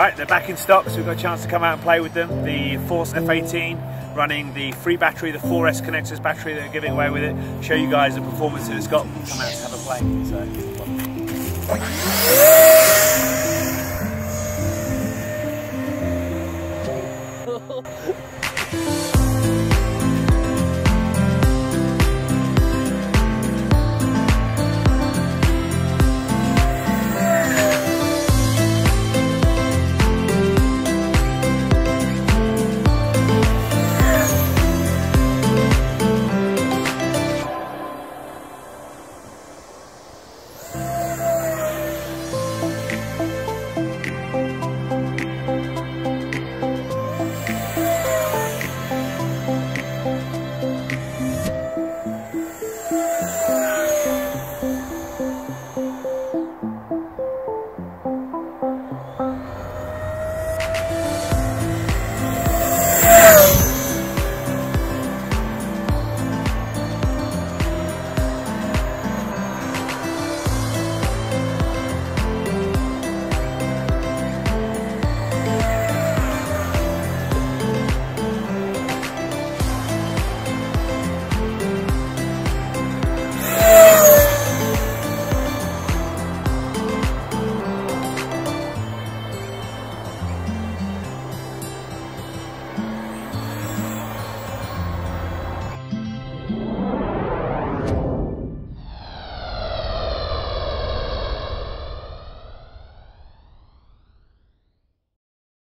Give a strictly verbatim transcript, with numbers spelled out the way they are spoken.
Right, they're back in stock, so we've got a chance to come out and play with them. The Force F eighteen, running the free battery, the four S connectors battery that we're giving away with it. Show you guys the performance that it's got. Come out and have a play. So, well.